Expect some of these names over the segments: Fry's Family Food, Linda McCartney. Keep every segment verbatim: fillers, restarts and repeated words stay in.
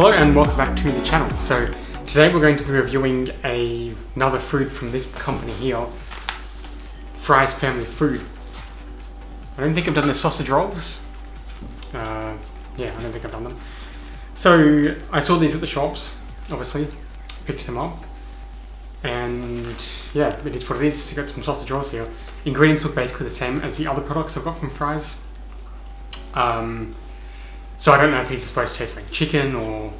Hello and welcome back to the channel. So today we're going to be reviewing a, another food from this company here, Fry's Family Food. I don't think I've done the sausage rolls. Uh, yeah, I don't think I've done them. So I saw these at the shops, obviously, picked them up, and yeah, it is what it is. You got some sausage rolls here. Ingredients look basically the same as the other products I've got from Fry's. Um, so I don't know if these are supposed to taste like chicken, or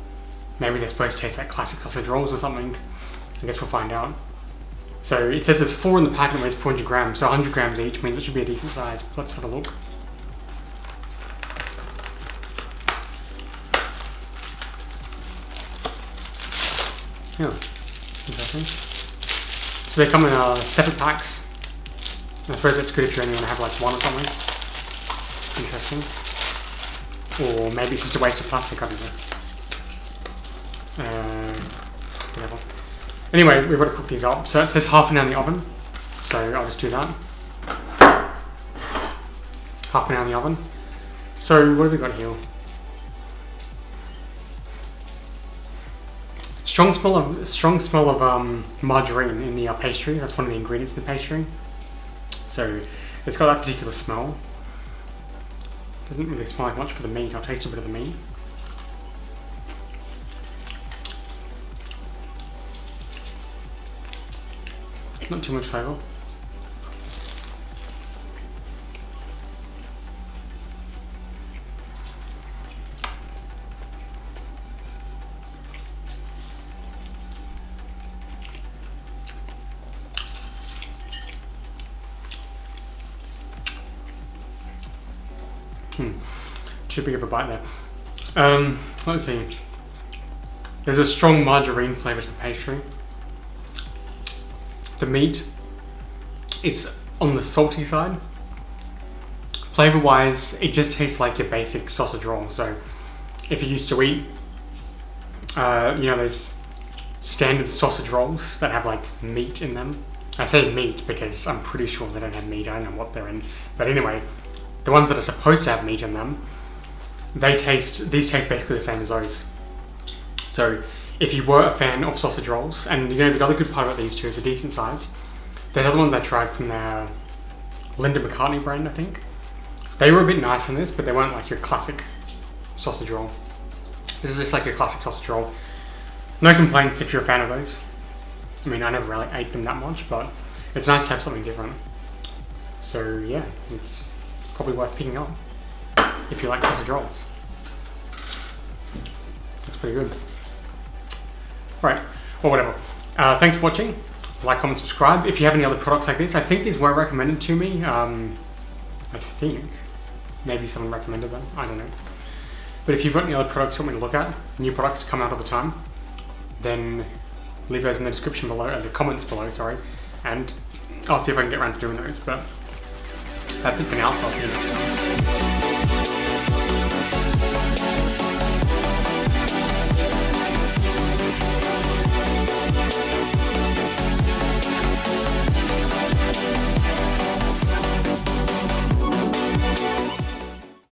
maybe they're supposed to taste like classic sausage rolls or something. I guess we'll find out. So it says there's four in the packet and weighs four hundred grams, so one hundred grams each means it should be a decent size. Let's have a look. Yeah, interesting. So they come in uh, separate packs. I suppose that's good if you only want to have like one or something. Interesting. Or maybe it's just a waste of plastic, I don't know. Uh, whatever. Anyway, we've got to cook these up. So it says half an hour in the oven. So I'll just do that. Half an hour in the oven. So what have we got here? Strong smell of strong smell of um, margarine in the uh, pastry. That's one of the ingredients in the pastry. So it's got that particular smell. Doesn't really smell like much for the meat. I'll taste a bit of the meat. Not too much flavour. Hmm, too big of a bite there. Um, let's see. There's a strong margarine flavour to the pastry. The meat, it's on the salty side. Flavour wise, it just tastes like your basic sausage roll. So if you used to eat, uh, you know, those standard sausage rolls that have like meat in them. I say meat because I'm pretty sure they don't have meat. I don't know what they're in. But anyway, the ones that are supposed to have meat in them, they taste, these taste basically the same as those. So if you were a fan of sausage rolls, and you know the other good part about these two is a decent size. The other ones I tried from their Linda McCartney brand, I think. They were a bit nice on this, but they weren't like your classic sausage roll. This is just like your classic sausage roll. No complaints if you're a fan of those. I mean, I never really ate them that much, but it's nice to have something different. So yeah, it's probably worth picking up if you like sausage rolls. Looks pretty good. Right, or whatever. Uh, thanks for watching. Like, comment, subscribe. If you have any other products like this, I think these were recommended to me. Um, I think. Maybe someone recommended them. I don't know. But if you've got any other products you want me to look at, new products come out all the time, then leave those in the description below, or the comments below, sorry. And I'll see if I can get around to doing those. But that's it for now, so I'll see you next time.